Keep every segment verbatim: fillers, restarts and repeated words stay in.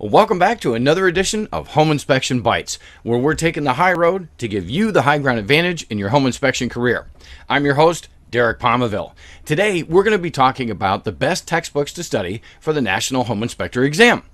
Welcome back to another edition of Home Inspection Bytes, where we're taking the high road to give you the high ground advantage in your home inspection career. I'm your host, Derek Pomaville. Today, we're going to be talking about the best textbooks to study for the National Home Inspector Exam.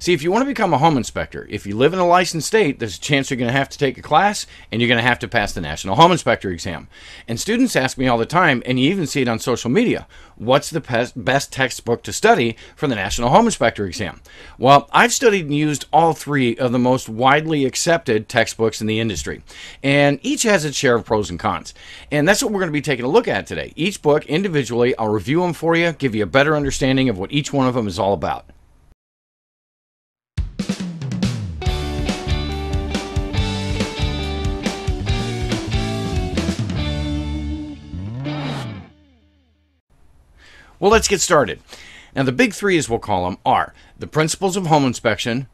See, if you want to become a home inspector, if you live in a licensed state, there's a chance you're going to have to take a class and you're going to have to pass the National Home Inspector Exam. And students ask me all the time, and you even see it on social media, what's the best textbook to study for the National Home Inspector Exam? Well, I've studied and used all three of the most widely accepted textbooks in the industry, and each has its share of pros and cons. And that's what we're going to be taking a look at today. Each book individually, I'll review them for you, give you a better understanding of what each one of them is all about. Well, let's get started. Now, the big three, as we'll call them, are the Principles of Home Inspection,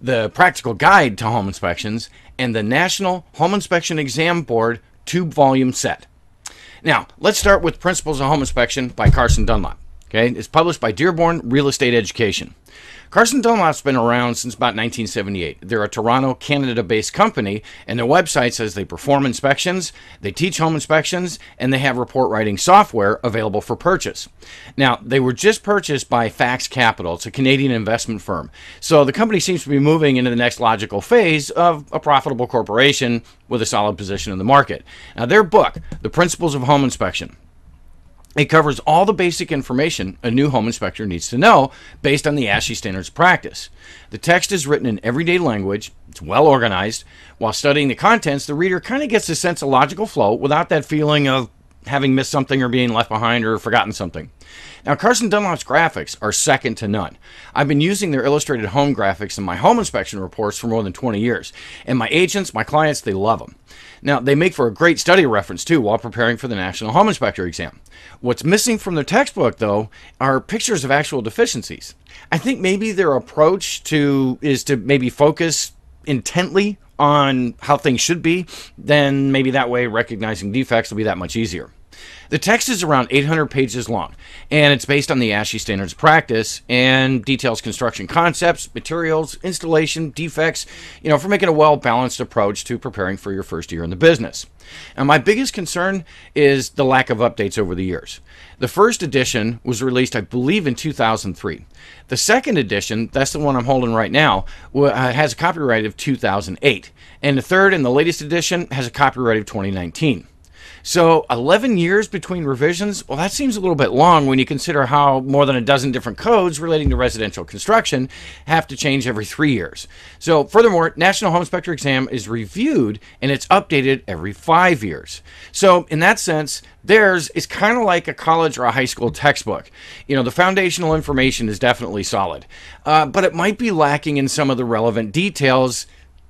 the Practical Guide to Home Inspections, and the National Home Inspection Exam Board two-volume set. Now, let's start with Principles of Home Inspection by Carson Dunlop. Okay, it's published by Dearborn Real Estate Education. Carson Dunlop's been around since about nineteen seventy-eight. They're a Toronto, Canada-based company, and their website says they perform inspections, they teach home inspections, and they have report writing software available for purchase. Now, they were just purchased by Fax Capital. It's a Canadian investment firm. So the company seems to be moving into the next logical phase of a profitable corporation with a solid position in the market. Now, their book, The Principles of Home Inspection, it covers all the basic information a new home inspector needs to know based on the ASHI standards of practice. The text is written in everyday language, it's well organized. While studying the contents, the reader kind of gets a sense of logical flow without that feeling of having missed something or being left behind or forgotten something. Now, Carson Dunlop's graphics are second to none. I've been using their illustrated home graphics in my home inspection reports for more than twenty years, and my agents, my clients, they love them. Now, they make for a great study reference, too, while preparing for the National Home Inspector Exam. What's missing from their textbook, though, are pictures of actual deficiencies. I think maybe their approach to is to maybe focus intently on how things should be, then maybe that way recognizing defects will be that much easier. The text is around eight hundred pages long, and it's based on the ASHI standards of practice and details construction concepts, materials, installation, defects, you know, for making a well-balanced approach to preparing for your first year in the business. And my biggest concern is the lack of updates over the years. The first edition was released, I believe, in two thousand three. The second edition, that's the one I'm holding right now, has a copyright of two thousand eight, and the third and the latest edition has a copyright of twenty nineteen. So eleven years between revisions, well, that seems a little bit long when you consider how more than a dozen different codes relating to residential construction have to change every three years. So furthermore, National Home Inspector Exam is reviewed and it's updated every five years. So in that sense, theirs is kind of like a college or a high school textbook. You know, the foundational information is definitely solid, uh, but it might be lacking in some of the relevant details,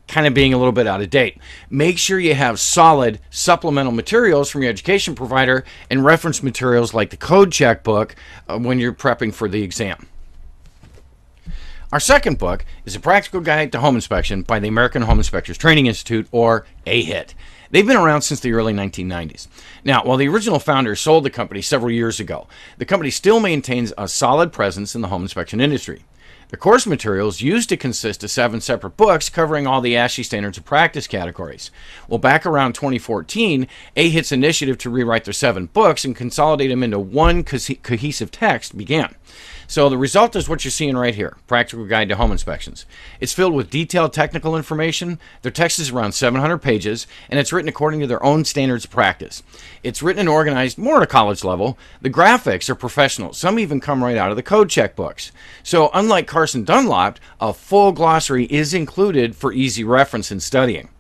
kind of being a little bit out of date. Make sure you have solid supplemental materials from your education provider and reference materials like the code checkbook uh, when you're prepping for the exam. Our second book is A Practical Guide to Home Inspection by the American Home Inspectors Training Institute, or A H I T. They've been around since the early nineteen nineties. Now, while the original founder sold the company several years ago, the company still maintains a solid presence in the home inspection industry. The course materials used to consist of seven separate books covering all the ASHI standards of practice categories. Well, back around twenty fourteen, A H I T's initiative to rewrite their seven books and consolidate them into one co cohesive text began. So the result is what you're seeing right here, Practical Guide to Home Inspections. It's filled with detailed technical information. Their text is around seven hundred pages, and it's written according to their own standards of practice. It's written and organized more at a college level. The graphics are professional. Some even come right out of the code checkbooks. So unlike Carson Dunlop, a full glossary is included for easy reference and studying.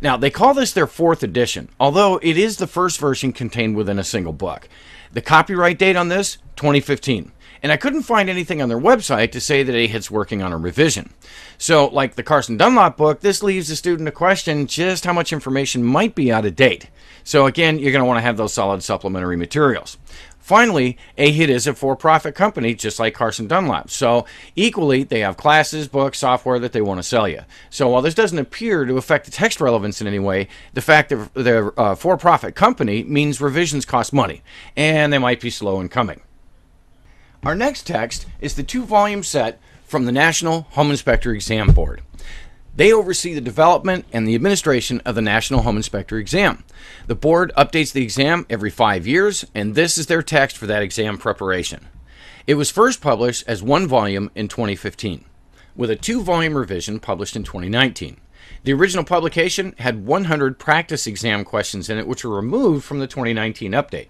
Now, they call this their fourth edition, although it is the first version contained within a single book. The copyright date on this, twenty fifteen. And I couldn't find anything on their website to say that A H I T's working on a revision. So, like the Carson Dunlop book, this leaves the student to question just how much information might be out of date. So again, you're going to want to have those solid supplementary materials. Finally, A H I T is a for-profit company just like Carson Dunlop, so equally they have classes, books, software that they want to sell you. So while this doesn't appear to affect the text relevance in any way, the fact that they're a for-profit company means revisions cost money, and they might be slow in coming. Our next text is the two-volume set from the National Home Inspector Exam Board. They oversee the development and the administration of the National Home Inspector Exam. The board updates the exam every five years, and this is their text for that exam preparation. It was first published as one volume in twenty fifteen, with a two-volume revision published in twenty nineteen. The original publication had one hundred practice exam questions in it, which were removed from the twenty nineteen update.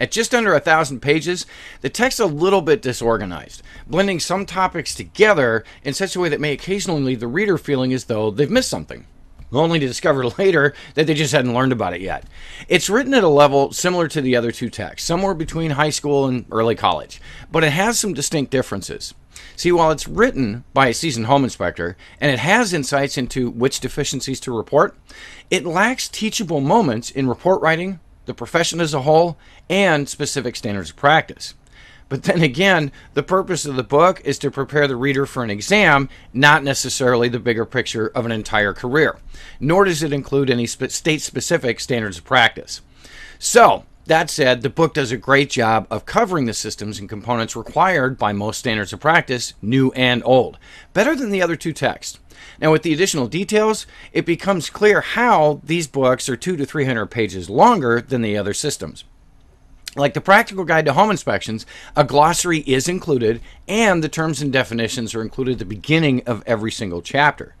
At just under a thousand pages, the text is a little bit disorganized, blending some topics together in such a way that may occasionally leave the reader feeling as though they've missed something, only to discover later that they just hadn't learned about it yet. It's written at a level similar to the other two texts, somewhere between high school and early college, but it has some distinct differences. See, while it's written by a seasoned home inspector, and it has insights into which deficiencies to report, it lacks teachable moments in report writing, the profession as a whole, and specific standards of practice. But then again, the purpose of the book is to prepare the reader for an exam, not necessarily the bigger picture of an entire career. Nor does it include any state-specific standards of practice. So, that said, the book does a great job of covering the systems and components required by most standards of practice, new and old, better than the other two texts. Now, with the additional details, it becomes clear how these books are two to three hundred pages longer than the other systems. Like the Practical Guide to Home Inspections, a glossary is included, and the terms and definitions are included at the beginning of every single chapter.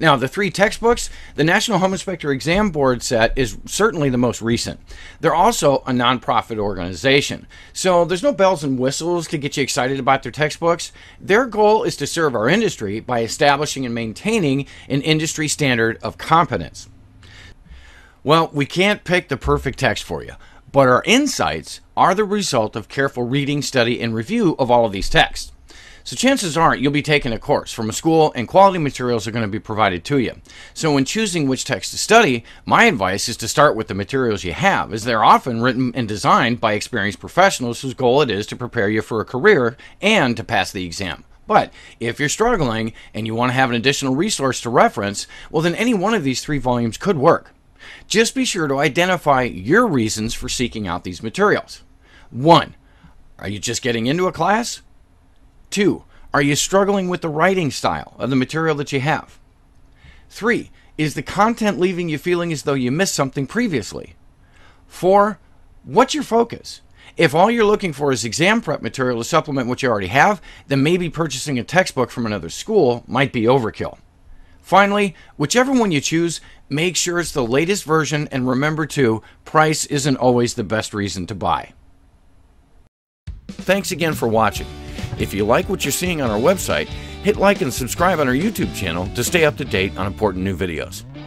Now, the three textbooks, the National Home Inspector Exam Board set is certainly the most recent. They're also a nonprofit organization, so there's no bells and whistles to get you excited about their textbooks. Their goal is to serve our industry by establishing and maintaining an industry standard of competence. Well, we can't pick the perfect text for you, but our insights are the result of careful reading, study, and review of all of these texts. So chances are you'll be taking a course from a school and quality materials are going to be provided to you. So when choosing which text to study, my advice is to start with the materials you have, as they're often written and designed by experienced professionals whose goal it is to prepare you for a career and to pass the exam. But if you're struggling and you want to have an additional resource to reference, well then any one of these three volumes could work. Just be sure to identify your reasons for seeking out these materials. One, are you just getting into a class? Two, are you struggling with the writing style of the material that you have? Three, is the content leaving you feeling as though you missed something previously? Four, what's your focus? If all you're looking for is exam prep material to supplement what you already have, then maybe purchasing a textbook from another school might be overkill. Finally, whichever one you choose, make sure it's the latest version, and remember too, price isn't always the best reason to buy. Thanks again for watching. If you like what you're seeing on our website, hit like and subscribe on our YouTube channel to stay up to date on important new videos.